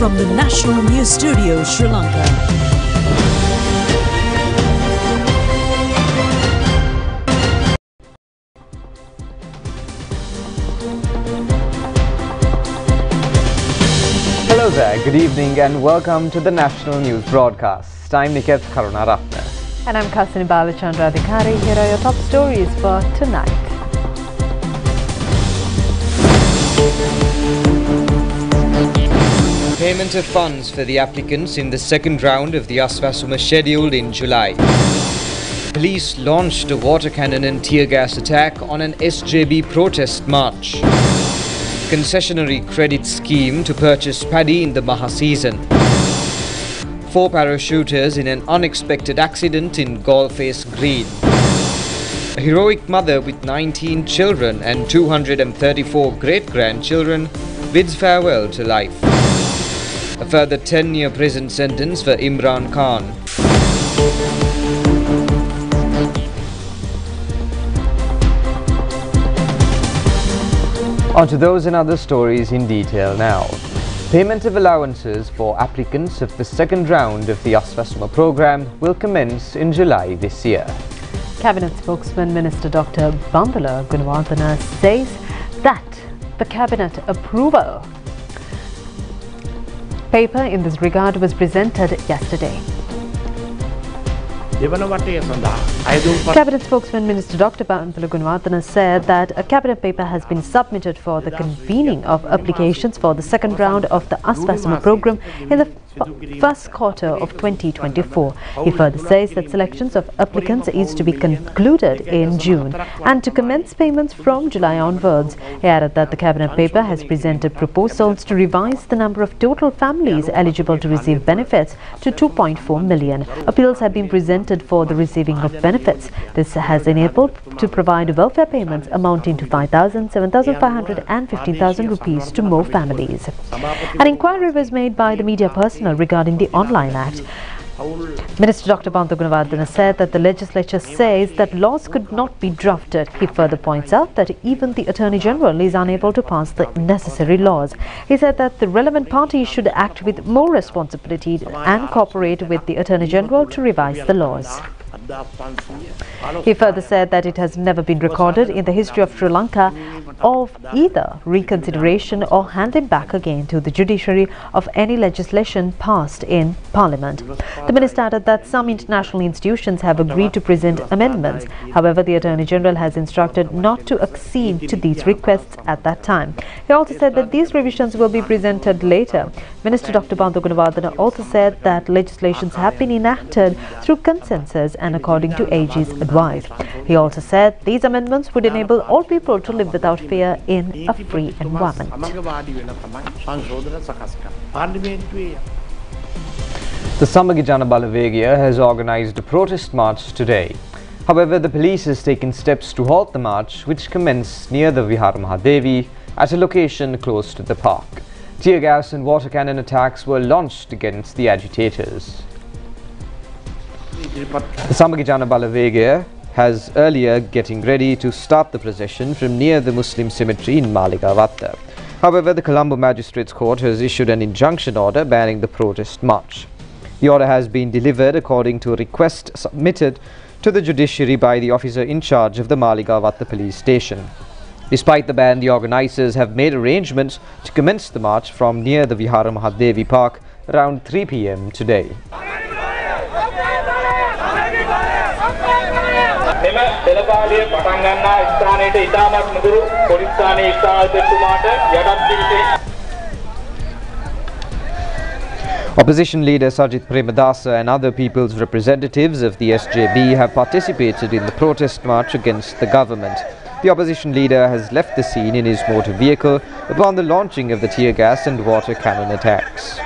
from the National News Studio, Sri Lanka. Hello there, good evening and welcome to the National News Broadcast. I'm Niketh Karunaratne. And I'm Kasani Balachandra Adhikari. Here are your top stories for tonight. Payment of funds for the applicants in the second round of the Aswasuma scheduled in July. Police launched a water cannon and tear gas attack on an SJB protest march. Concessionary credit scheme to purchase paddy in the Maha season. 4 parachuters in an unexpected accident in Galle-face Green. A heroic mother with 19 children and 234 great-grandchildren bids farewell to life. A further 10-year prison sentence for Imran Khan. On to those and other stories in detail now. Payment of allowances for applicants of the second round of the Aswasuma program will commence in July this year. Cabinet spokesman Minister Dr. Bandula Gunawardena says that the Cabinet approval paper in this regard was presented yesterday. Cabinet spokesman Minister Dr. Bandula Gunawardena said that a Cabinet paper has been submitted for the convening of applications for the second round of the Aswasuma program in the first quarter of 2024. He further says that selections of applicants is to be concluded in June and to commence payments from July onwards. He added that the Cabinet paper has presented proposals to revise the number of total families eligible to receive benefits to 2.4 million. Appeals have been presented for the receiving of benefits. This has enabled to provide welfare payments amounting to 5,000, 7,500 and 15,000 rupees to more families. An inquiry was made by the media person regarding the Online Act. Minister Dr. Bandula Gunawardena said that the legislature says that laws could not be drafted. He further points out that even the Attorney General is unable to pass the necessary laws. He said that the relevant parties should act with more responsibility and cooperate with the Attorney General to revise the laws. He further said that it has never been recorded in the history of Sri Lanka of either reconsideration or handing back again to the judiciary of any legislation passed in Parliament. The minister added that some international institutions have agreed to present amendments. However, the Attorney General has instructed not to accede to these requests at that time. He also said that these revisions will be presented later. Minister Dr. Bandula Gunawardena also said that legislations have been enacted through consensus and according to AG's advice. He also said these amendments would enable all people to live without fear in a free environment. The Samagi Jana Balawegaya has organized a protest march today. However, the police has taken steps to halt the march, which commenced near the Vihara Mahadevi at a location close to the park. Tear gas and water cannon attacks were launched against the agitators. The Samagi Jana Balawegaya has earlier getting ready to start the procession from near the Muslim cemetery in Maligavatta. However, the Colombo Magistrates Court has issued an injunction order banning the protest march. The order has been delivered according to a request submitted to the judiciary by the officer in charge of the Maligavatta police station. Despite the ban, the organisers have made arrangements to commence the march from near the Vihara Mahadevi Park around 3 PM today. Opposition leader Sajith Premadasa and other people's representatives of the SJB have participated in the protest march against the government. The opposition leader has left the scene in his motor vehicle upon the launching of the tear gas and water cannon attacks.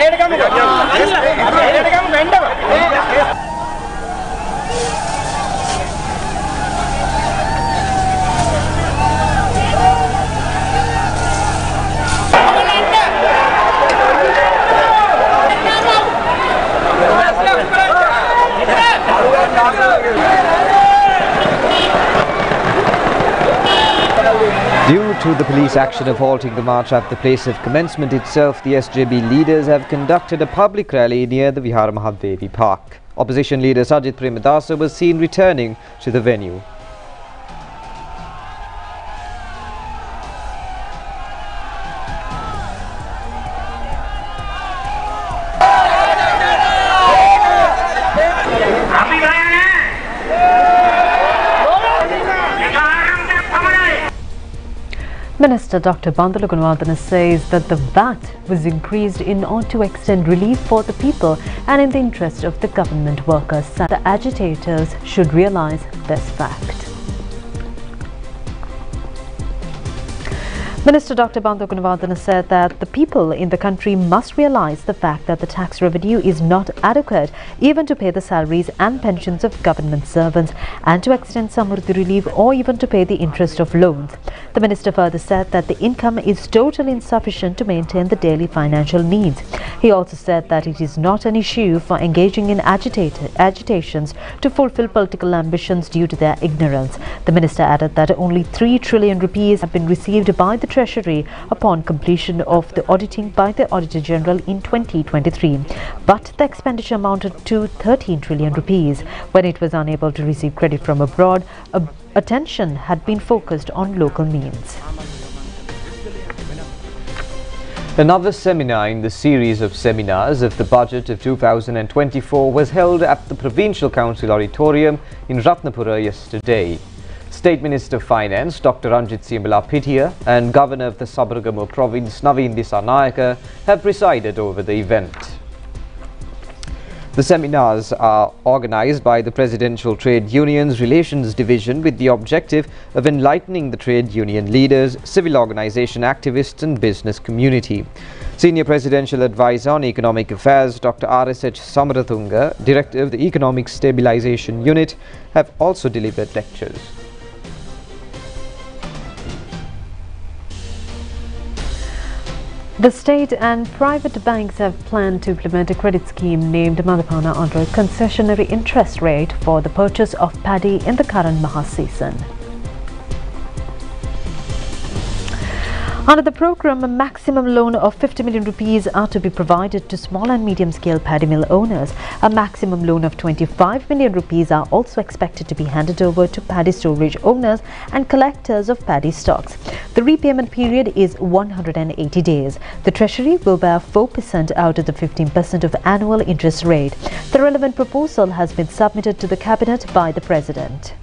Due to the police action of halting the march at the place of commencement itself, the SJB leaders have conducted a public rally near the Vihara Mahadevi Park. Opposition leader Sajith Premadasa was seen returning to the venue. Minister Dr. Bandula Gunawardena says that the VAT was increased in order to extend relief for the people and in the interest of the government workers. The agitators should realise this fact. Minister Dr. Bandula Gunawardena said that the people in the country must realise the fact that the tax revenue is not adequate even to pay the salaries and pensions of government servants and to extend Samruddhi relief or even to pay the interest of loans. The minister further said that the income is totally insufficient to maintain the daily financial needs. He also said that it is not an issue for engaging in agitations to fulfil political ambitions due to their ignorance. The minister added that only 3 trillion rupees have been received by the Treasury upon completion of the auditing by the Auditor General in 2023, but the expenditure amounted to 13 trillion rupees. When it was unable to receive credit from abroad, attention had been focused on local means. Another seminar in the series of seminars of the budget of 2024 was held at the Provincial Council Auditorium in Ratnapura yesterday. State Minister of Finance Dr. Ranjit Simulapitiya and Governor of the Sabaragamuwa province Naveen Disanayaka have presided over the event. The seminars are organized by the Presidential Trade Unions Relations Division with the objective of enlightening the trade union leaders, civil organization activists and business community. Senior Presidential Advisor on Economic Affairs Dr. RSH Samarathunga, Director of the Economic Stabilization Unit, have also delivered lectures. The state and private banks have planned to implement a credit scheme named Madhapana under a concessionary interest rate for the purchase of paddy in the current Maha season. Under the program, a maximum loan of 50 million rupees are to be provided to small and medium-scale paddy mill owners. A maximum loan of 25 million rupees are also expected to be handed over to paddy storage owners and collectors of paddy stocks. The repayment period is 180 days. The Treasury will bear 4% out of the 15% of annual interest rate. The relevant proposal has been submitted to the Cabinet by the President.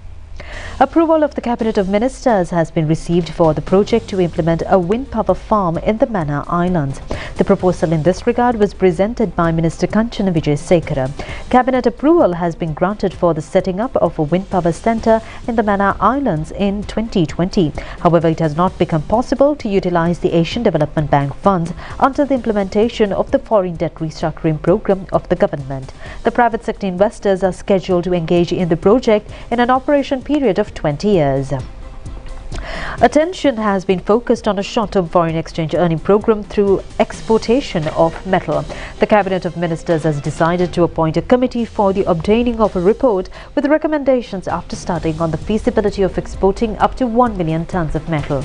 Approval of the Cabinet of Ministers has been received for the project to implement a wind power farm in the Mannar Islands. The proposal in this regard was presented by Minister Kanchana Vijay Sekara. Cabinet approval has been granted for the setting up of a wind power centre in the Mannar Islands in 2020. However, it has not become possible to utilise the Asian Development Bank funds until the implementation of the foreign debt restructuring programme of the government. The private sector investors are scheduled to engage in the project in an operation period of 20 years. Attention has been focused on a short-term foreign exchange earning program through exportation of metal. The Cabinet of Ministers has decided to appoint a committee for the obtaining of a report with recommendations after studying on the feasibility of exporting up to 1 million tons of metal.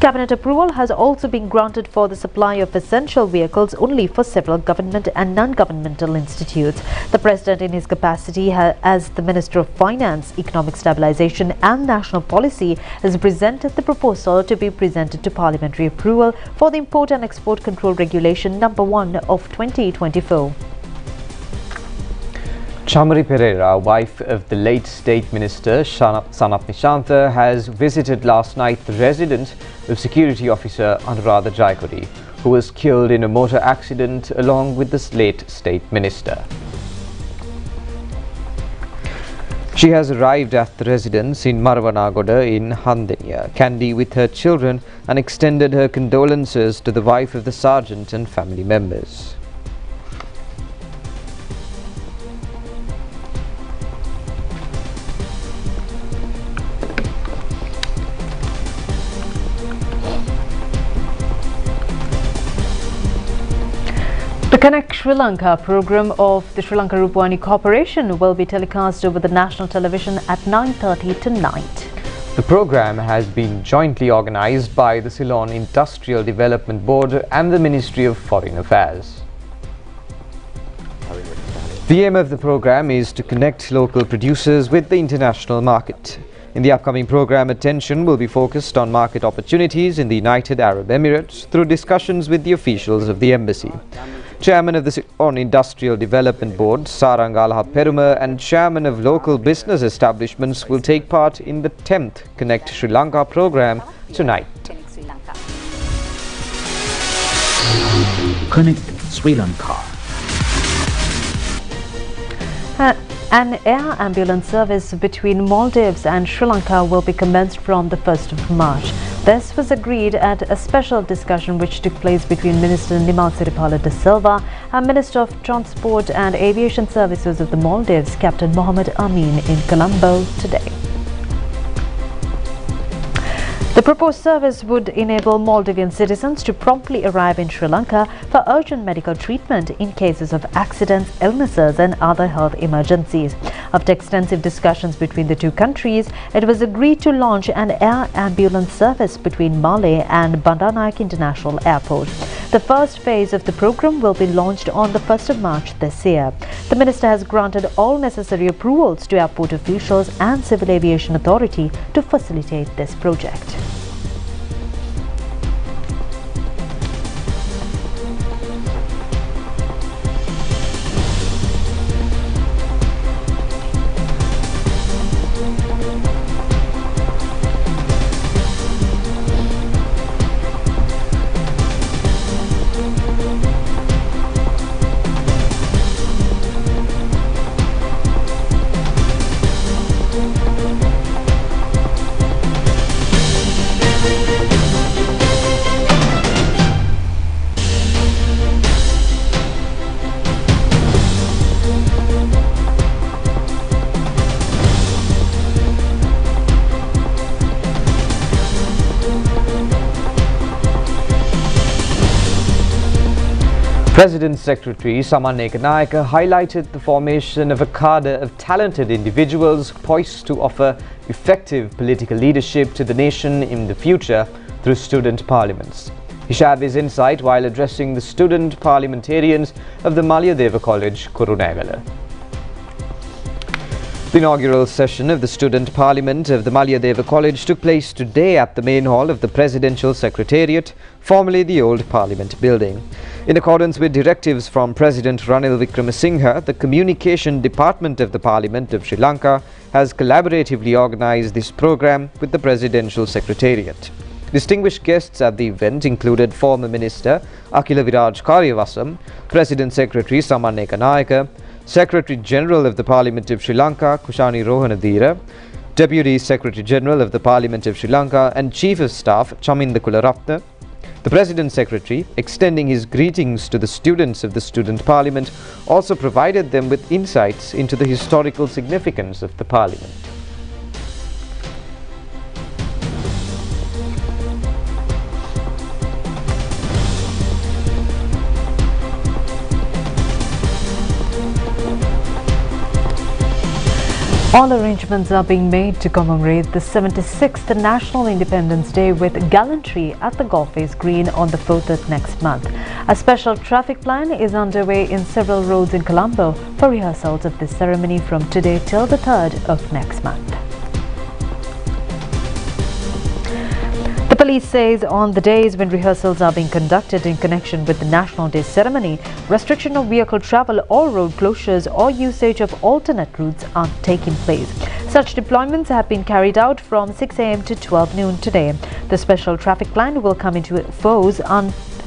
Cabinet approval has also been granted for the supply of essential vehicles only for several government and non-governmental institutes. The President, in his capacity as the Minister of Finance, Economic Stabilization and National Policy, has presented the proposal to be presented to parliamentary approval for the Import and Export Control Regulation number 1 of 2024. Shamari Pereira, wife of the late State Minister Sanat Nishantha, has visited last night the residence of Security Officer Anuradha Jaikodi, who was killed in a motor accident along with the late State Minister. She has arrived at the residence in Marwanagoda in Handenya, Kandy, with her children and extended her condolences to the wife of the sergeant and family members. The Connect Sri Lanka program of the Sri Lanka Rupavahini Corporation will be telecast over the national television at 9:30 tonight. The program has been jointly organized by the Ceylon Industrial Development Board and the Ministry of Foreign Affairs. The aim of the program is to connect local producers with the international market. In the upcoming program, attention will be focused on market opportunities in the United Arab Emirates through discussions with the officials of the embassy. Chairman of the Ceylon Industrial Development Board, Sarangalha Peruma, and Chairman of Local Business Establishments will take part in the 10th Connect Sri Lanka program tonight. Connect Sri Lanka. An air ambulance service between Maldives and Sri Lanka will be commenced from the 1st of March. This was agreed at a special discussion which took place between Minister Nimal Siripala da Silva and Minister of Transport and Aviation Services of the Maldives, Captain Mohammed Amin, in Colombo today. The proposed service would enable Maldivian citizens to promptly arrive in Sri Lanka for urgent medical treatment in cases of accidents, illnesses and other health emergencies. After extensive discussions between the two countries, it was agreed to launch an air ambulance service between Malé and Bandaranaike International Airport. The first phase of the program will be launched on the 1st of March this year. The minister has granted all necessary approvals to airport officials and Civil Aviation Authority to facilitate this project. President Secretary Saman Ekanayake highlighted the formation of a cadre of talented individuals poised to offer effective political leadership to the nation in the future through student parliaments. He shared his insight while addressing the student parliamentarians of the Maliyadeva College, Kurunegala. The inaugural session of the Student Parliament of the Maliyadeva College took place today at the main hall of the Presidential Secretariat, formerly the old Parliament building. In accordance with directives from President Ranil Wickremesinghe, the Communication Department of the Parliament of Sri Lanka has collaboratively organized this program with the Presidential Secretariat. Distinguished guests at the event included former Minister Akila Viraj Karyavasam, President Secretary Saman Ekanayake, Secretary General of the Parliament of Sri Lanka, Kushani Rohanadira, Deputy Secretary General of the Parliament of Sri Lanka and Chief of Staff Chaminda Kularatne. The President Secretary, extending his greetings to the students of the Student Parliament, also provided them with insights into the historical significance of the Parliament. All arrangements are being made to commemorate the 76th National Independence Day with gallantry at the Golface Green on the 4th of next month. A special traffic plan is underway in several roads in Colombo for rehearsals of this ceremony from today till the 3rd of next month. The police says on the days when rehearsals are being conducted in connection with the National Day ceremony, restriction of vehicle travel or road closures or usage of alternate routes aren't taking place. Such deployments have been carried out from 6 a.m. to 12 noon today. The special traffic plan will come into force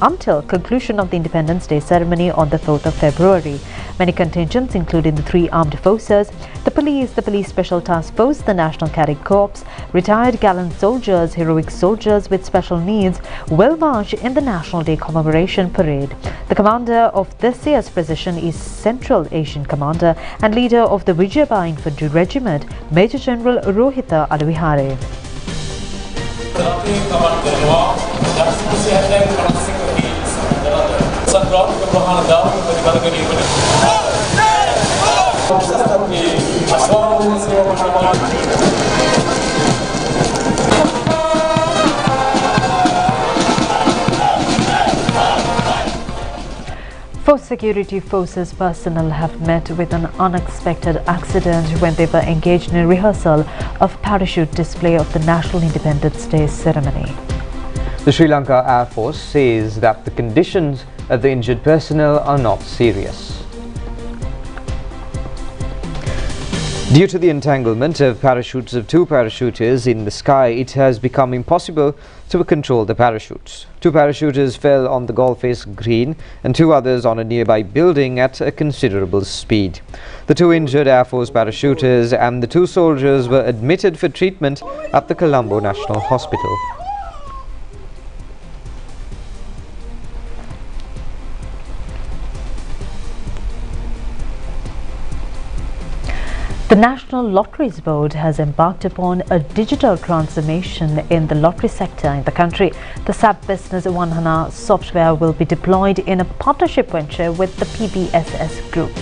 until conclusion of the Independence Day ceremony on the 4th of February. Many contingents, including the three armed forces, the Police Special Task Force, the National Cadet Corps, retired gallant soldiers, heroic soldiers with special needs, will march in the National Day commemoration parade. The commander of this year's procession is Central Asian Commander and leader of the Vijayabha Infantry Regiment, Major General Rohita Aluvihare. brought to the Mahanada with the Balagari unit. Four security forces personnel have met with an unexpected accident when they were engaged in a rehearsal of parachute display of the National Independence Day ceremony. The Sri Lanka Air Force says that the conditions of the injured personnel are not serious. Due to the entanglement of parachutes of two parachuters in the sky, it has become impossible to control the parachutes. Two parachuters fell on the Golface Green and two others on a nearby building at a considerable speed. The two injured Air Force parachuters and the two soldiers were admitted for treatment at the Colombo National Hospital. The National Lotteries Board has embarked upon a digital transformation in the lottery sector in the country. The SAP Business 1HANA software will be deployed in a partnership venture with the PBSS Group.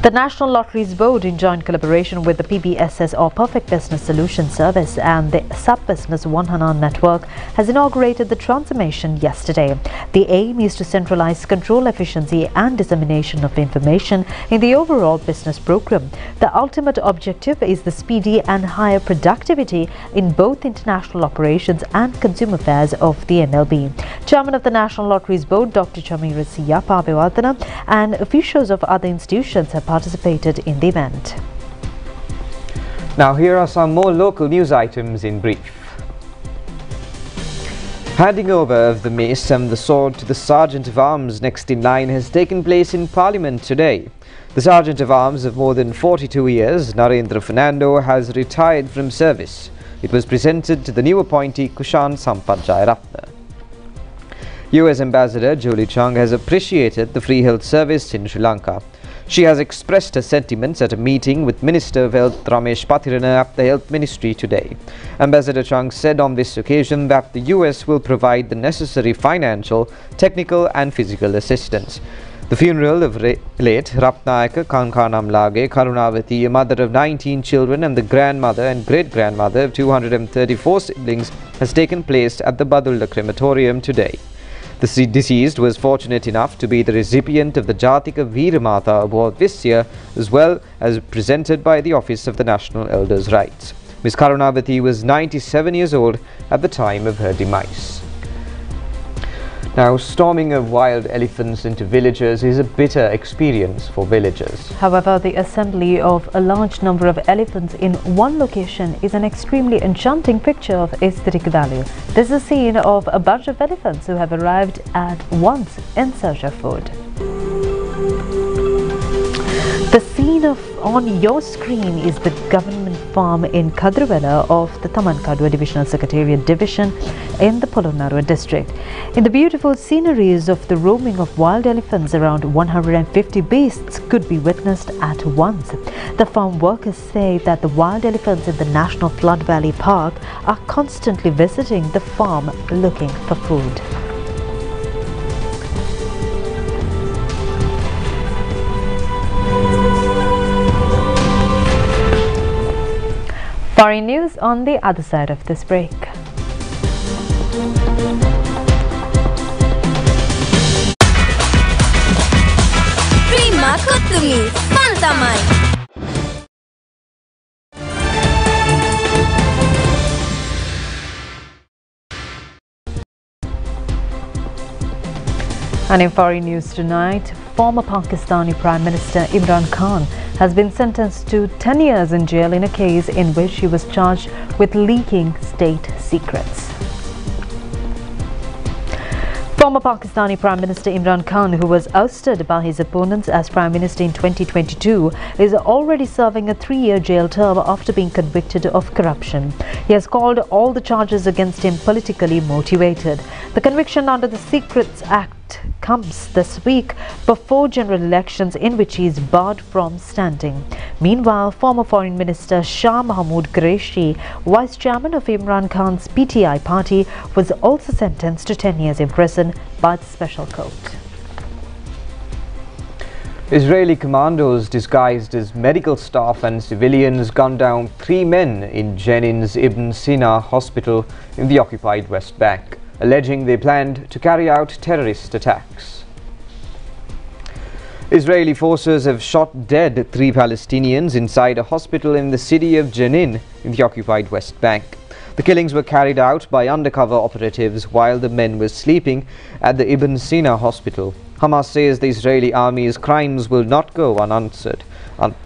The National Lotteries Board, in joint collaboration with the PBSS or Perfect Business Solution Service and the SAP Business 1HANA network, has inaugurated the transformation yesterday. The aim is to centralize control, efficiency and dissemination of information in the overall business program. The ultimate objective is the speedy and higher productivity in both international operations and consumer affairs of the NLB. Chairman of the National Lotteries Board, Dr. Chamira Siyapa Abhiwardhana, and officials of other institutions have participated in the event. Now here are some more local news items in brief. Handing over of the mace and the sword to the Sergeant of Arms next in line has taken place in Parliament today. The Sergeant of Arms of more than 42 years, Narendra Fernando, has retired from service. It was presented to the new appointee Kushan Sampath Jayaratne. US Ambassador Julie Chung has appreciated the Free Health Service in Sri Lanka. She has expressed her sentiments at a meeting with Minister of Health Ramesh Pathirana at the Health Ministry today. Ambassador Chung said on this occasion that the US will provide the necessary financial, technical and physical assistance. The funeral of late Ratnayaka Kankanamlage Karunavati, a mother of 19 children and the grandmother and great-grandmother of 234 siblings, has taken place at the Bandula crematorium today. The deceased was fortunate enough to be the recipient of the Jatika Veeramata Award this year, as well as presented by the Office of the National Elders' Rights. Ms. Karunavati was 97 years old at the time of her demise. Now, storming of wild elephants into villages is a bitter experience for villagers. However, the assembly of a large number of elephants in one location is an extremely enchanting picture of aesthetic value. This is a scene of a bunch of elephants who have arrived at once in search of food. The scene on your screen is the government farm in Kadruvala of the Tamankadwa Divisional Secretariat Division in the Polonnaruwa district. In the beautiful sceneries of the roaming of wild elephants, around 150 beasts could be witnessed at once. The farm workers say that the wild elephants in the National Flood Valley Park are constantly visiting the farm looking for food. Foreign news on the other side of this break. Prima Kutumi, Pantamai. And in foreign news tonight, former Pakistani Prime Minister Imran Khan has been sentenced to 10 years in jail in a case in which he was charged with leaking state secrets. Former Pakistani Prime Minister Imran Khan, who was ousted by his opponents as Prime Minister in 2022, is already serving a 3-year jail term after being convicted of corruption. He has called all the charges against him politically motivated. The conviction under the Secrets Act verdict comes this week before general elections in which he is barred from standing. Meanwhile, former Foreign Minister Shah Mahmood Qureshi, vice chairman of Imran Khan's PTI party, was also sentenced to 10 years in prison by the special court. Israeli commandos disguised as medical staff and civilians gunned down 3 men in Jenin's Ibn Sina Hospital in the occupied West Bank, alleging they planned to carry out terrorist attacks. Israeli forces have shot dead 3 Palestinians inside a hospital in the city of Jenin in the occupied West Bank. The killings were carried out by undercover operatives while the men were sleeping at the Ibn Sina Hospital. Hamas says the Israeli army's crimes will not go unanswered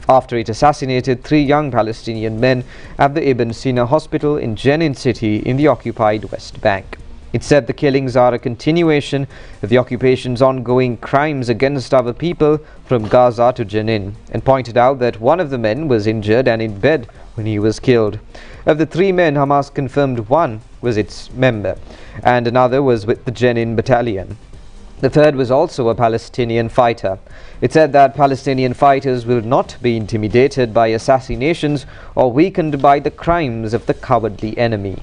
after it assassinated 3 young Palestinian men at the Ibn Sina Hospital in Jenin city in the occupied West Bank. It said the killings are a continuation of the occupation's ongoing crimes against other people from Gaza to Jenin, and pointed out that one of the men was injured and in bed when he was killed. Of the 3 men, Hamas confirmed 1 was its member and another was with the Jenin battalion. The 3rd was also a Palestinian fighter. It said that Palestinian fighters will not be intimidated by assassinations or weakened by the crimes of the cowardly enemy.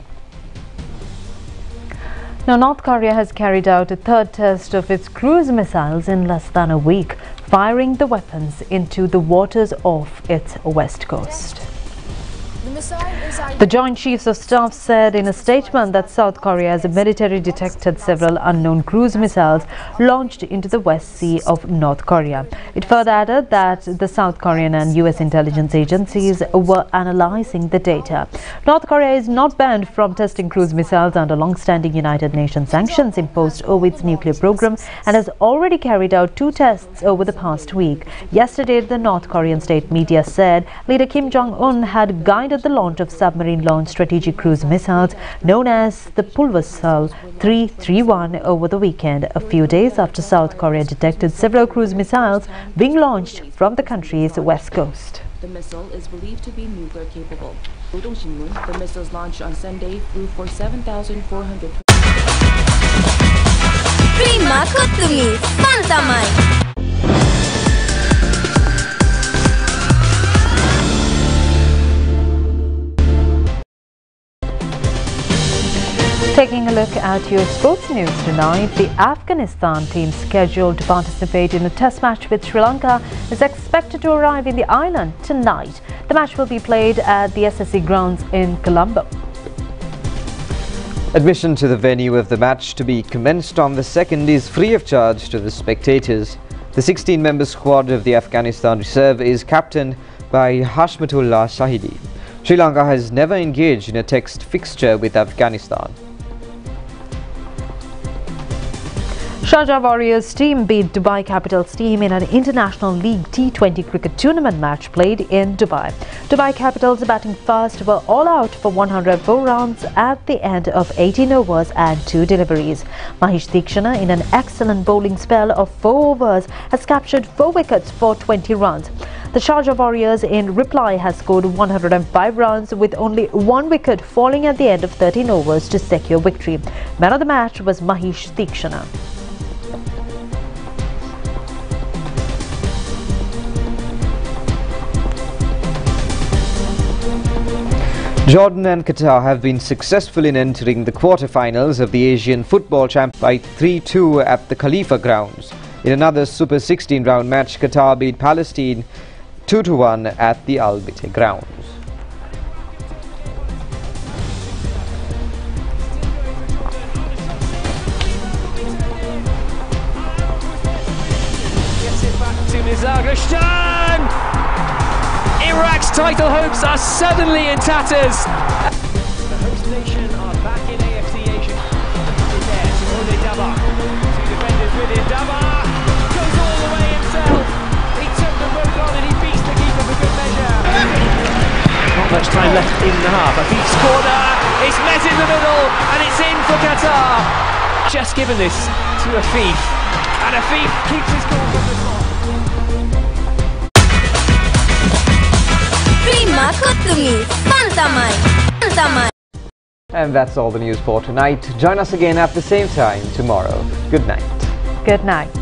Now, North Korea has carried out a 3rd test of its cruise missiles in less than a week, firing the weapons into the waters off its west coast. The Joint Chiefs of Staff said in a statement that South Korea's military detected several unknown cruise missiles launched into the West Sea of North Korea. It further added that the South Korean and U.S. intelligence agencies were analyzing the data. North Korea is not banned from testing cruise missiles under long-standing United Nations sanctions imposed over its nuclear program and has already carried out 2 tests over the past week. Yesterday, the North Korean state media said leader Kim Jong-un had guided the launch of submarine-launched strategic cruise missiles known as the Pulwasal 331 over the weekend, a few days after South Korea detected several cruise missiles being launched from the country's west coast. The missile is believed to be nuclear capable. The missiles launched on Sunday flew for 7,400. Prima Kutumi, Pantamai. Taking a look at your sports news tonight, the Afghanistan team scheduled to participate in a test match with Sri Lanka is expected to arrive in the island tonight. The match will be played at the SSC grounds in Colombo. Admission to the venue of the match to be commenced on the 2nd is free of charge to the spectators. The 16-member squad of the Afghanistan reserve is captained by Hashmatullah Shahidi. Sri Lanka has never engaged in a test fixture with Afghanistan. Sharjah Warriors team beat Dubai Capitals team in an International League T20 cricket tournament match played in Dubai. Dubai Capitals batting first were all out for 104 runs at the end of 18 overs and 2 deliveries. Mahesh Tikshana, in an excellent bowling spell of 4 overs, has captured 4 wickets for 20 runs. The Sharjah Warriors in reply has scored 105 runs with only 1 wicket falling at the end of 13 overs to secure victory. Man of the match was Mahesh Tikshana. Jordan and Qatar have been successful in entering the quarterfinals of the Asian Football Championship by 3-2 at the Khalifa grounds. In another Super 16 round match, Qatar beat Palestine 2-1 at the Al Biteh grounds. Gets it back to Nizar. Iraq's title hopes are suddenly in tatters. The host nation are back in AFC Asia. There to Ole Daba. Two defenders with it. Daba goes all the way himself. He took the rope on and he beats the keeper for good measure. Not much time left in the half. A deep corner. It's met in the middle and it's in for Qatar. Just given this to Afif. And Afif keeps his goal from the top. And that's all the news for tonight. Join us again at the same time tomorrow. Good night. Good night.